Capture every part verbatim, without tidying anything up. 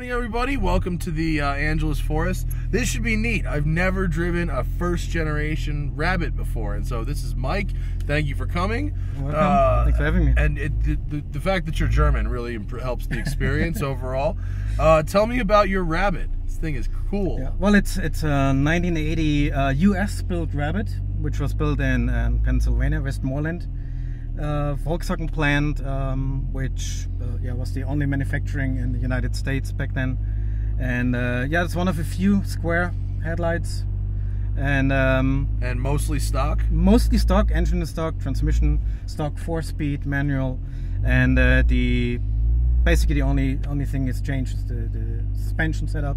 morning, everybody. Welcome to the uh, Angeles Forest. This should be neat. I've never driven a first-generation Rabbit before, and so this is Mike. Thank you for coming. Welcome. Uh, Thanks for having me. And it, the, the, the fact that you're German really helps the experience overall. Uh, tell me about your Rabbit. This thing is cool. Yeah. Well, it's it's a nineteen eighty uh, U S-built Rabbit, which was built in uh, Pennsylvania, Westmoreland. Uh, Volkswagen plant, um, which uh, yeah, was the only manufacturing in the United States back then, and uh, yeah, it's one of a few square headlights, and um, and mostly stock. Mostly stock, engine is stock, transmission stock, four-speed manual, and uh, the basically the only only thing that's changed is the, the suspension setup.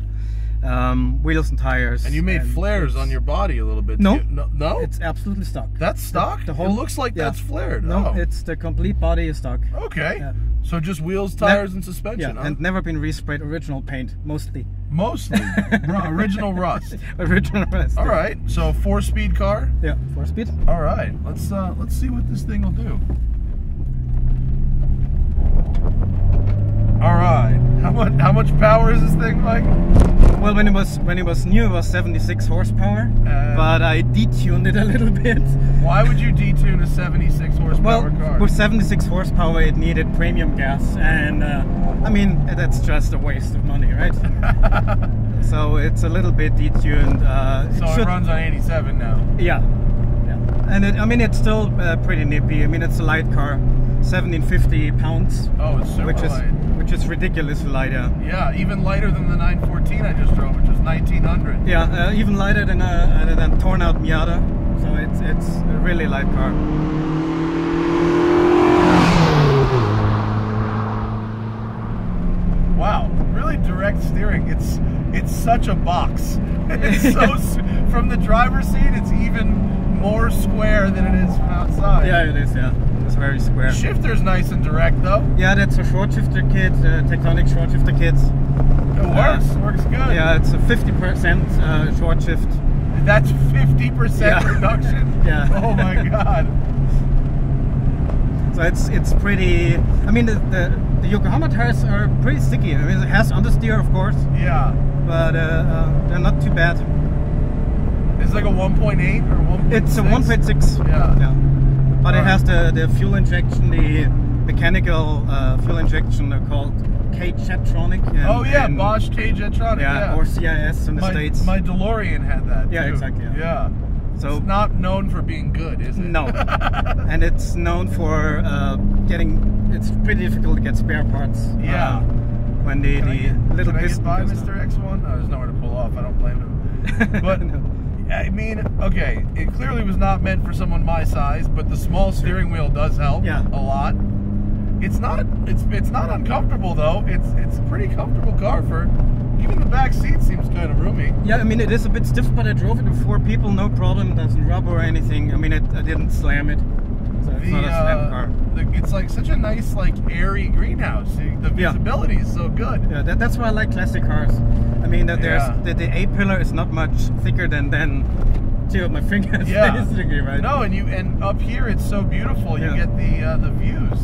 Um, wheels and tires. And you made and flares on your body a little bit. No, you, no, no, it's absolutely stock. That's stock? The, the whole, it looks like yeah. that's flared. No, oh. it's the complete body is stock. Okay. Yeah. So just wheels, tires, ne and suspension. Yeah, huh? And never been resprayed. Original paint, mostly. Mostly? Original rust. Original rust. All right. So four-speed car? Yeah, four-speed. All right. Let's, uh, let's see what this thing will do. All right. How much, how much power is this thing, Mike? Well, when it was when it was new, it was seventy-six horsepower, uh, but I detuned it a little bit. Why would you detune a seventy-six horsepower well, car? With seventy-six horsepower, it needed premium gas, and uh, I mean that's just a waste of money, right? So it's a little bit detuned. Uh, so it, should, it runs on eighty-seven now. Yeah, yeah. And it, I mean it's still uh, pretty nippy. I mean it's a light car, seventeen fifty pounds. Oh, it's super which is, light. Which is ridiculously lighter. Yeah, even lighter than the nine fourteen I just drove, which was nineteen hundred. Yeah, uh, even lighter than a, than a torn out Miata. So it's, it's a really light car. Wow, really direct steering. It's it's such a box. It's so from the driver's seat, it's even more square than it is from outside. Yeah, it is. Yeah. It's very square. Shifter's nice and direct though. Yeah, that's a short shifter kit, uh, Tectonic short shifter kits. It works, uh, works good. Yeah, it's a fifty percent uh, short shift. That's fifty percent yeah. reduction? Yeah. Oh my god. So it's it's pretty, I mean the, the, the Yokohama tires are pretty sticky. I mean it has understeer of course. Yeah. But uh, uh, they're not too bad. It's like a one point eight or one point six? It's a one point six. Yeah. yeah. But it has the, the fuel injection, the mechanical uh, fuel injection called K-Jetronic. Oh yeah, and, Bosch K-Jetronic. Yeah, yeah, or C I S in the my, States. My DeLorean had that Yeah, too. exactly. Yeah. yeah. So it's not known for being good, is it? No. And it's known for uh, getting, it's pretty difficult to get spare parts. Yeah. Uh, when the, the get, little piston goes down. Can I get by Mister X one? Oh, there's nowhere to pull off, I don't blame him. But. No. I mean, okay, it clearly was not meant for someone my size, but the small steering wheel does help yeah. a lot. It's not, it's it's not uncomfortable though. It's it's a pretty comfortable car for, even the back seat seems kind of roomy. Yeah, I mean it is a bit stiff, but I drove it with four people, no problem. It doesn't rub or anything. I mean, it, I didn't slam it. So it's the, not a slam car. Uh, the, it's like such a nice, like airy greenhouse. The visibility yeah. is so good. Yeah, that, that's why I like classic cars. I mean that there's yeah. that the A pillar is not much thicker than then two of my fingers. Yeah. Basically, right? No, and you and up here it's so beautiful. You yeah. get the uh, the views.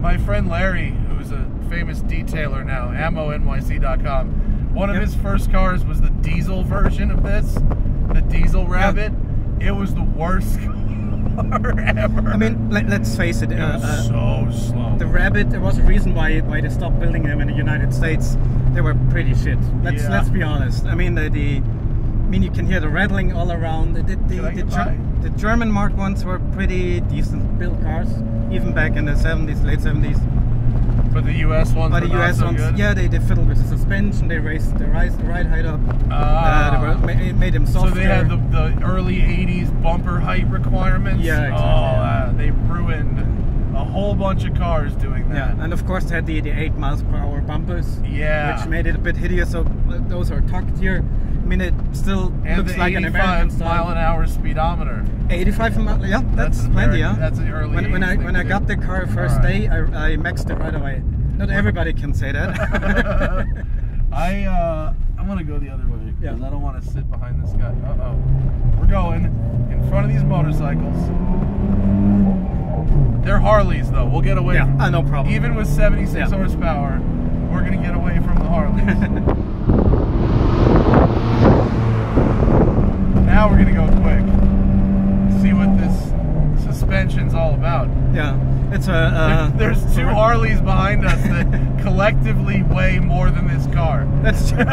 My friend Larry, who's a famous detailer now, ammo N Y C dot com. One of yep. his first cars was the diesel version of this, the diesel Rabbit. Yep. It was the worst car ever. I mean, let, let's face it. It uh, was uh, so slow. The Rabbit. There was a reason why why they stopped building them in the United States. They were pretty shit. Let's yeah. let's be honest. I mean the, the, I mean you can hear the rattling all around. The the, the, the, Ger the German Mark ones were pretty decent built cars, even back in the seventies, late seventies. But the U S ones. But the U S so ones, good. yeah, they, they fiddled with the suspension. They raised the rise the ride height up. Ah. Uh, they were, it made them softer. So they had the, the early eighties bumper height requirements. Yeah. Exactly. Oh, uh, they ruined a whole bunch of cars doing that. Yeah, and of course they had the, the eight miles per hour bumpers. Yeah. Which made it a bit hideous. So those are tucked here. I mean, it still and looks like an American style. Mile an hour speedometer. eighty-five mile. Yeah, that's, that's plenty. Very, yeah. That's an early. When, when I when I got the car first right. day, I, I maxed it right away. Not everybody can say that. I uh, I'm gonna go the other way because yeah. I don't want to sit behind this guy. Uh oh, we're going in front of these motorcycles. They're Harleys though. We'll get away. Yeah, from, uh, no problem. Even with seventy-six yeah. horsepower, we're going to get away from the Harleys. Now we're going to go quick. See what this suspension's all about. Yeah. It's a, uh, there, there's two Harleys behind us that collectively weigh more than this car. That's true.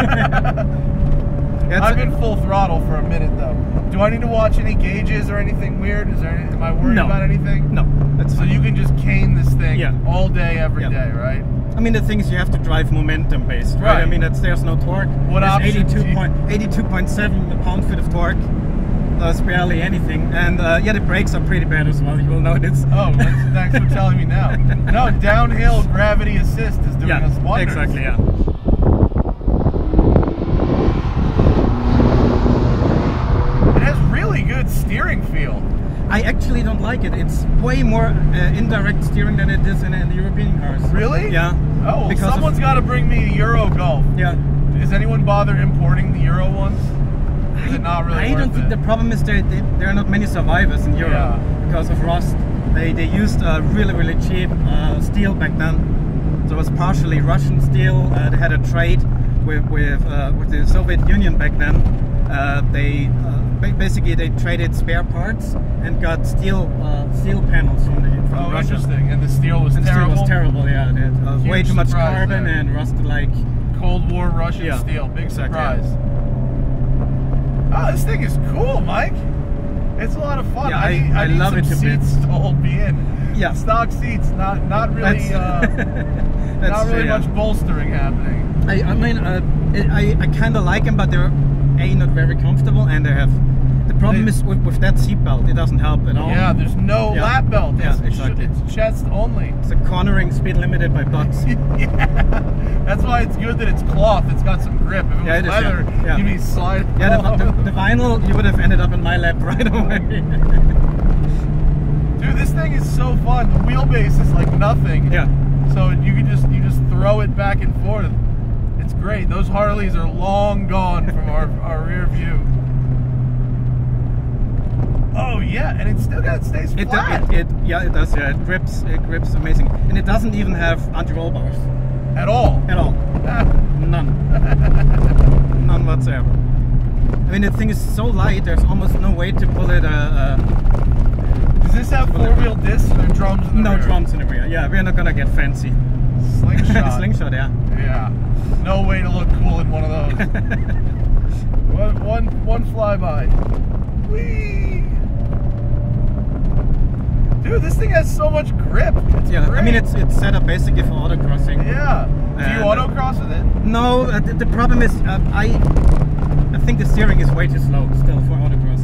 That's I've been full throttle for a minute though. Do I need to watch any gauges or anything weird? Is there? Any, am I worried no. about anything? No. That's so you can just cane this thing yeah. all day, every yeah. day, right? I mean, the thing is, you have to drive momentum based, right? right. I mean, that's there's no torque. What option? eighty-two point seven pound feet of torque. That's barely anything, and uh, yeah, the brakes are pretty bad as well. You will notice. Oh, thanks for telling me now. No, downhill gravity assist is doing yeah, us wonders. Exactly. Yeah. It has really good steering feel. I actually don't like it. It's way more uh, indirect steering than it is in, in the European cars. Really? Yeah. Oh, well, someone's got to bring me a Euro Golf. Yeah. Does anyone bother importing the Euro ones? Not really I don't think it. The problem is there, they, there are not many survivors in Europe yeah. because of rust. They they used uh, really really cheap uh, steel back then, so it was partially Russian steel. Uh, they had a trade with with, uh, with the Soviet Union back then. Uh, they uh, basically they traded spare parts and got steel uh, steel panels from the from oh, Russia. Interesting. And the steel was and terrible. The steel was terrible. Yeah, it was way too much carbon there. And rusted like Cold War Russian yeah. steel. Big surprise. Yeah. Oh, this thing is cool, Mike. It's a lot of fun. Yeah, I, I need, I I need love some it to seats bits. To hold me in. Yeah. Stock seats, not not really, uh, not really true, much yeah. bolstering happening. I, I mean, uh, I, I kind of like them, but they're A, not very comfortable, and they have... The problem they, is with, with that seat belt, it doesn't help at all. Yeah, there's no yeah. lap belt. It's, yeah, exactly. It's chest only. It's a cornering speed limited by bucks. yeah. That's why it's good that it's cloth. It's got some grip. If it yeah, was it leather, is, yeah. Yeah. you'd be sliding. Yeah, the, the, the vinyl, you would have ended up in my lap right away. Dude, this thing is so fun. The wheelbase is like nothing. Yeah. So you can just you just throw it back and forth. It's great. Those Harleys are long gone from our, our rear view. Oh yeah, and it still got stays it flat. Does, it, it, yeah, it does. Yeah, it grips. It grips amazing, and it doesn't even have anti-roll bars. At all? At all. Ah. None. None whatsoever. I mean, the thing is so light, there's almost no way to pull it. Uh, uh, Does this have four-wheel discs or drums in the no rear? No drums in the rear. Yeah, we're not going to get fancy. Slingshot. Slingshot, yeah. Yeah. No way to look cool in one of those. one, one, one flyby. Whee! Dude, this thing has so much grip. It's yeah, great. I mean it's it's set up basically for autocrossing. Yeah. Do you autocross with it? No. Uh, the, the problem is uh, I I think the steering is way too slow still for autocross.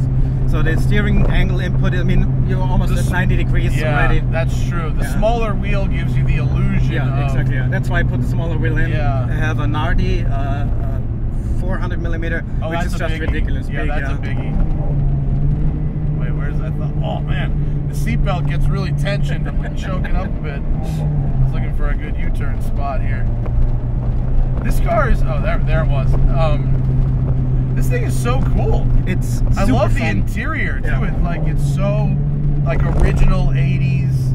So the steering angle input. I mean you're almost the, at ninety degrees yeah, already. That's true. The yeah. smaller wheel gives you the illusion. Yeah, of, exactly. Yeah. That's why I put the smaller wheel in. Yeah. I have a Nardi uh, uh, four hundred millimeter, oh, which is just biggie. Ridiculous. Yeah, big, that's yeah. a biggie. Wait, where's that? Th oh man. The seatbelt gets really tensioned from like choking up a bit. I was looking for a good U-turn spot here. This car is oh there there it was. Um, this thing is so cool. It's I love fun. The interior too. Yeah. It like it's so like original eighties.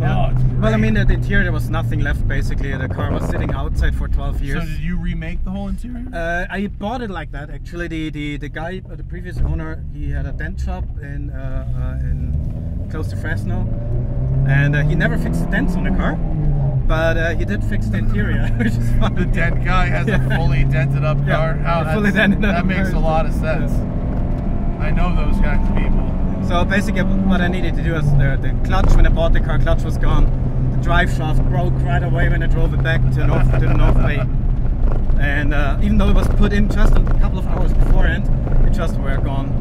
Yeah. Oh, well, I mean, the interior there was nothing left basically. The car was sitting outside for twelve years. So did you remake the whole interior? Uh, I bought it like that actually. The the the guy, the previous owner, he had a dent shop in uh, uh, in close to Fresno, and uh, he never fixed the dents on the car, but uh, he did fix the interior, which is fun. The dent guy has yeah. a fully dented up car. Yeah, oh, fully dented up. That makes a lot of sense. Yeah. I know those kinds of people. So basically what I needed to do is the, the clutch, when I bought the car, clutch was gone. The drive shaft broke right away when I drove it back to, north, to the Northway. And uh, even though it was put in just a couple of hours beforehand, it just were gone.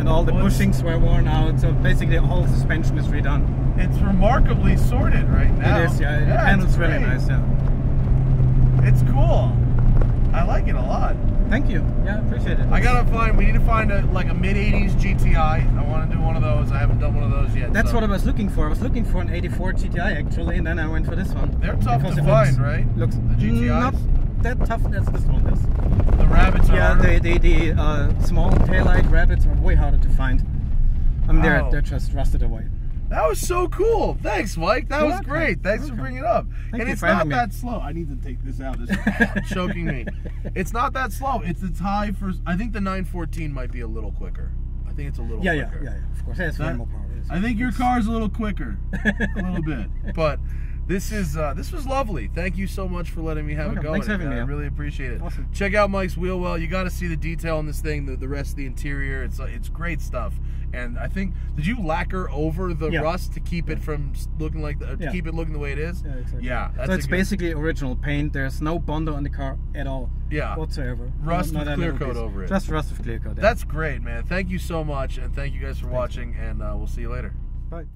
And all the well, bushings were worn out, so basically the whole suspension is redone. It's remarkably sorted right now. It is, yeah. It yeah, handles really nice, yeah. It's cool. I like it a lot. Thank you. Yeah, appreciate it. I gotta find. We need to find a like a mid eighties G T I. I want to do one of those. I haven't done one of those yet. That's so. What I was looking for. I was looking for an eighty-four G T I actually, and then I went for this one. They're tough because to find, looks, right? Looks the G T Is not that tough as this one is. The rabbits are. Yeah, they, they, the uh, small taillight rabbits are way harder to find. I mean, they're oh. they're just rusted away. That was so cool. Thanks, Mike. That was great. Thanks for bringing it up. And it's not that slow. I need to take this out. This is choking me. It's not that slow. It's it's high for. I think the nine fourteen might be a little quicker. I think it's a little. Yeah, yeah, yeah, yeah. Of course, that's normal power. I think your car's a little quicker, a little bit. But this is uh, this was lovely. Thank you so much for letting me have it go. Thanks for having me. I really appreciate it. Awesome. Check out Mike's wheel well. You got to see the detail on this thing. The the rest of the interior. It's uh, it's great stuff. And I think, did you lacquer over the yeah. rust to keep it from looking like the, to yeah. keep it looking the way it is? Yeah, exactly. Yeah, that's so it's basically original paint. There's no bondo on the car at all. Yeah, whatsoever. Rust not, with not clear coat piece. over it. Just rust with clear coat. Yeah. That's great, man. Thank you so much, and thank you guys for Thanks. watching. And uh, we'll see you later. Bye.